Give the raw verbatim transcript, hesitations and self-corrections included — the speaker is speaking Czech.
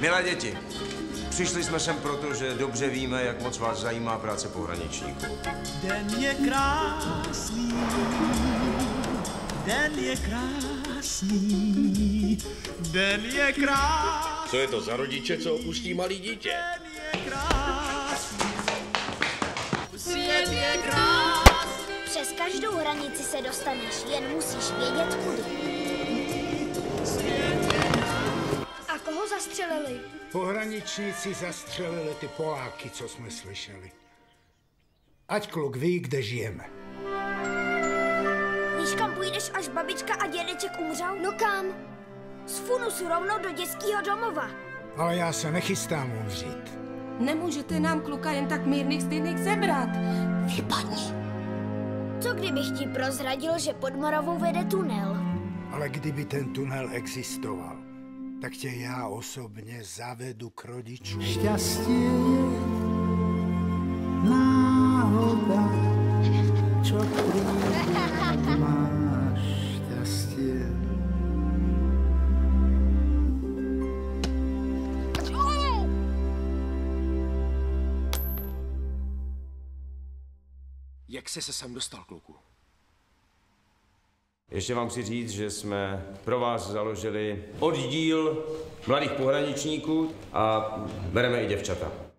Milé děti, přišli jsme sem proto, že dobře víme, jak moc vás zajímá práce pohraničníků. Den je krásný, den je krásný, den je krásný. Co je to za rodiče, co opustí malý dítě? Den je krásný, svět je krásný. Přes každou hranici se dostaneš, jen musíš vědět kudy. Koho zastřelili? Pohraničníci zastřelili ty Poláky, co jsme slyšeli. Ať kluk ví, kde žijeme. Víš, kam půjdeš, až babička a dědeček umřel? No kam? Z funusu rovnou do dětského domova. Ale já se nechystám umřít. Nemůžete nám kluka jen tak mírných stydných zebrat. Vypadni. Co kdybych ti prozradil, že pod Moravou vede tunel? Ale kdyby ten tunel existoval, tak tě já osobně zavedu k rodičům. Šťastie je náhoda, čo ty máš šťastie. Jak jsi se sem dostal, kluku? Ještě vám chci říct, že jsme pro vás založili oddíl mladých pohraničníků a bereme i děvčata.